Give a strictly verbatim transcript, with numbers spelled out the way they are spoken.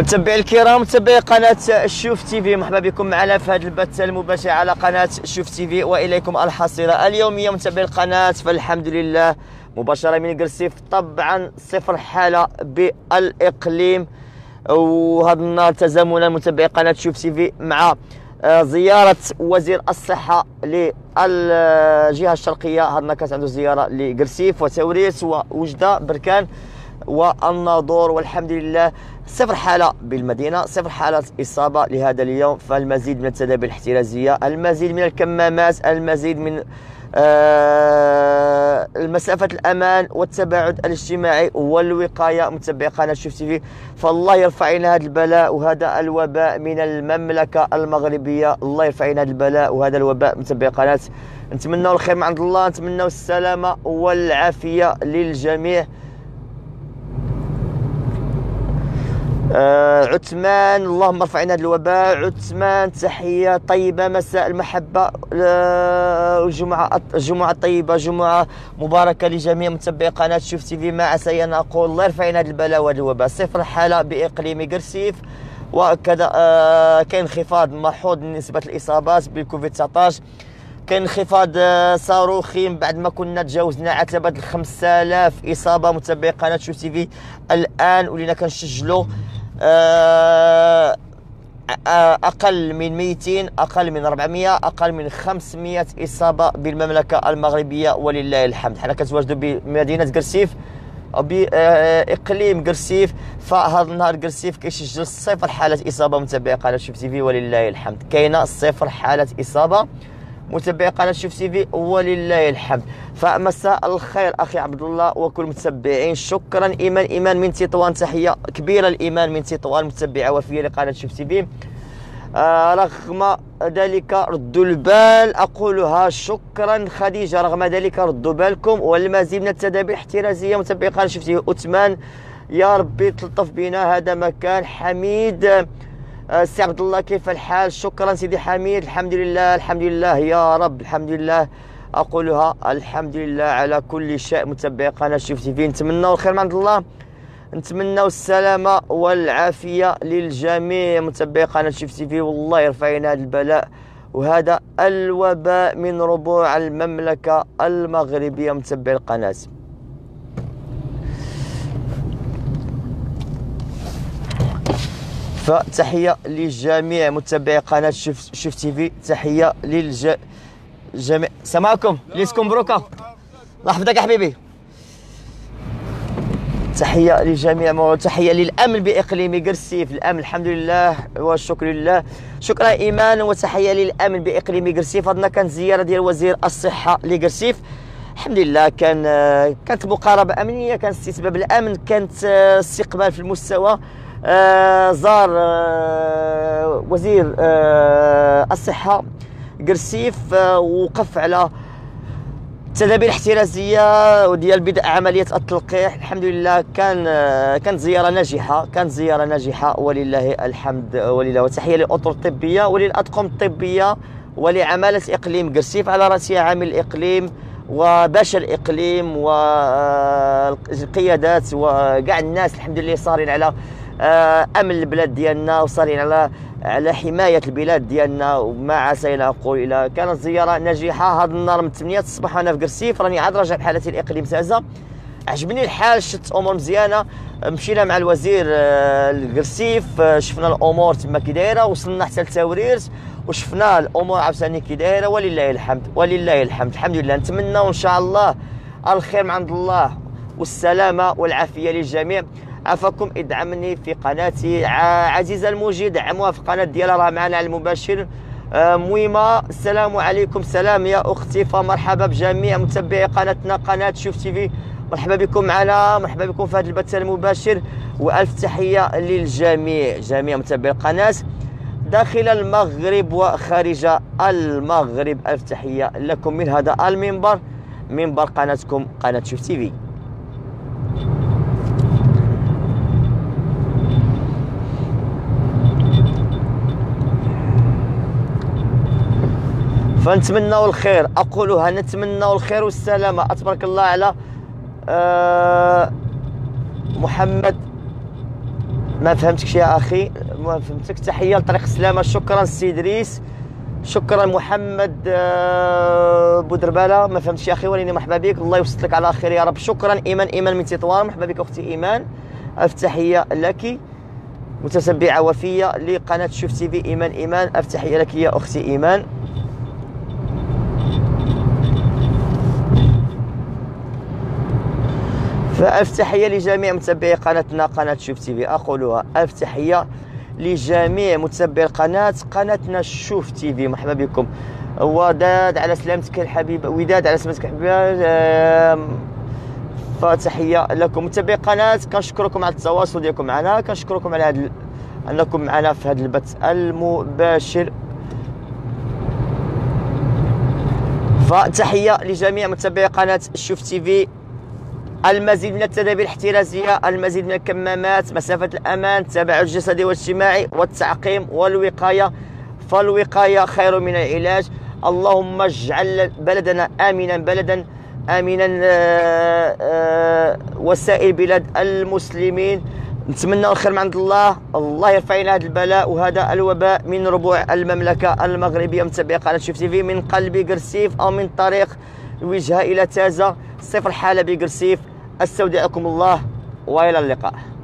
متابعي الكرام، متابعي قناة الشوف تيفي، مرحبا بكم معنا في هذا البث المباشر على قناة الشوف تيفي وإليكم الحصيلة اليومية. متابعي القناة فالحمد لله مباشرة من جرسيف، طبعا صفر حالة بالإقليم. وهذا النهار تزامنا متابعي قناة الشوف تيفي مع زيارة وزير الصحة للجهة الشرقية. هذا النهار كانت عنده زيارة لجرسيف وتوريرت ووجدة بركان والناظور، والحمد لله صفر حالة بالمدينة، صفر حالة إصابة لهذا اليوم. فالمزيد من التدابير الاحترازية، المزيد من الكمامات، المزيد من آه المسافة الأمان والتباعد الاجتماعي والوقاية. متابعي قناة شوف تيفي، فالله يرفع عنا هذا البلاء وهذا الوباء من المملكة المغربية، الله يرفع عنا هذا البلاء وهذا الوباء. متابعي قناة نتمنوا الخير من عند الله، نتمنوا السلامة والعافية للجميع. آه عثمان، اللهم ارفع عنا هذا الوباء. عثمان، تحية طيبة، مساء المحبة، الجمعة الجمعة طيبة، جمعة مباركة لجميع متابعي قناة شوف تيفي. ما عسى أن أقول الله يرفع عنا هذا البلاء وهذا الوباء. صفر حالة بإقليم جرسيف، وكذا آه كاين انخفاض ملحوظ نسبة الإصابات بالكوفيد تسعطاش، كاين انخفاض صاروخي بعد ما كنا تجاوزنا عتبة ال خمسة آلاف إصابة. متابعي قناة شوف تيفي الآن ولينا كنسجلوا أقل من مئتين، أقل من أربعمائة، أقل من خمسمائة إصابة بالمملكة المغربية ولله الحمد. حنا كنتواجدوا بمدينة جرسيف أو بإقليم جرسيف، فهذا النهار جرسيف كيسجل صفر حالة إصابة. متابعي قناة شوف تيفي ولله الحمد، كاينة صفر حالة إصابة متابعي قناة شوف تيفي ولله الحمد. فمساء الخير أخي عبد الله وكل متابعين. شكرا إيمان، إيمان من تيطوان، تحية كبيرة لإيمان من تيطوان متابعة وفية لقناة شوف تيفي. آه رغم ذلك ردوا البال، أقولها شكرا خديجة، رغم ذلك ردوا بالكم. والمزيد من التدابير الاحترازية متابعي قناة شوف تيفي. أثمان، يا ربي تلطف بنا، هذا مكان. حميد، سي عبد الله كيف الحال؟ شكرا سيدي حميد، الحمد لله الحمد لله يا رب، الحمد لله اقولها الحمد لله على كل شيء. متابعي قناه شوف تيفي نتمنوا الخير من عند الله، نتمنوا السلامه والعافيه للجميع. متابعي قناه شوف تيفي، والله يرفع عنا هذا البلاء وهذا الوباء من ربوع المملكه المغربيه. متابعي القناه، فتحية للجميع متابعي قناة شوف شوف تيفي، تحية للجميع. جميع سماعكم ليسكم مبروكة، لحظتك يا حبيبي. تحية للجميع، تحية للأمن بإقليم جرسيف، الأمن الحمد لله والشكر لله. شكرا إيمان، وتحية للأمن بإقليم جرسيف. هذنا كانت زيارة ديال وزير الصحة لجرسيف، الحمد لله كان كانت مقاربة أمنية، كان استتباب الأمن، كانت استقبال في المستوى. آه زار آه وزير آه الصحة جرسيف، آه وقف على التدابير الاحترازية ديال بدء عملية التلقيح. الحمد لله كان آه كانت زيارة ناجحة، كانت زيارة ناجحة ولله الحمد ولله. وتحية للأطر الطبية وللأطقم الطبية ولعمالة إقليم جرسيف على رأسها عامل الإقليم وباشا الإقليم والقيادات وكاع الناس. الحمد لله صارين على امن البلاد ديالنا وصارين على على حمايه البلاد ديالنا. وما عسينا اقول الا كانت زياره ناجحه. هذا النهار من ثمانية الصباح وانا في جرسيف، راني عاد راجع بحالتي الاقليم تازة، عجبني الحال، شت امور مزيانه. مشينا مع الوزير لجرسيف، شفنا الامور تما كي دايره، وصلنا حتى لتوريرت وشفنا الامور عاوتاني كي دايره ولله الحمد ولله الحمد الحمد لله. نتمنوا ان شاء الله الخير من عند الله والسلامه والعافيه للجميع. عفاكم ادعمني في قناتي عزيزة الموجي، دعموها في القناة ديالها، راه معنا على المباشر. ميمة، السلام عليكم. سلام يا أختي، فمرحبا بجميع متابعي قناتنا قناة شوف تيفي، مرحبا بكم معنا، مرحبا بكم في هذا البث المباشر، وألف تحية للجميع، جميع متابعي القناة داخل المغرب وخارج المغرب. ألف تحية لكم من هذا المنبر، منبر قناتكم قناة شوف تيفي. فنتمنوا الخير، اقولها نتمنوا الخير والسلامه. تبارك الله على أه محمد ما فهمتكش يا اخي، ما فهمتك. تحيه لطريق السلامه، شكرا السيد ادريس، شكرا محمد بودرباله. ما فهمتش يا اخي وليني، مرحبا بك، الله يوصل لك على خير يا رب. شكرا ايمان، ايمان من تيطوان، مرحبا بك اختي ايمان، الف تحيه لك. متتبعه وفيه لقناه شوف تي في ايمان، ايمان الف تحيه لك يا اختي ايمان. فالف تحيه لجميع متابعي قناتنا قناه شوف تي في، اقولها الف تحيه لجميع متابعي القناه قناتنا شوف تي في، مرحبا بكم. وداد على سلامتك الحبيب، وداد على سلامتك الحبيبه، فتحيه لكم متابعي القناه. كنشكركم على التواصل ديالكم معنا، كنشكركم على هاد انكم معنا في هذا البث المباشر. فتحيه لجميع متابعي قناه شوف تي في. المزيد من التدابير الاحترازيه، المزيد من الكمامات، مسافه الامان، التباعد الجسدي والاجتماعي، والتعقيم والوقايه، فالوقايه خير من العلاج. اللهم اجعل بلدنا امنا، بلدا امنا آآ آآ وسائر بلاد المسلمين. نتمنى الخير من عند الله، الله يرفع لنا هذا البلاء وهذا الوباء من ربوع المملكه المغربيه. متابعي قناه شوف تي في من قلبي جرسيف، او من طريق وجهه الى تازة، صفر حاله بجرسيف. استودعكم الله والى اللقاء.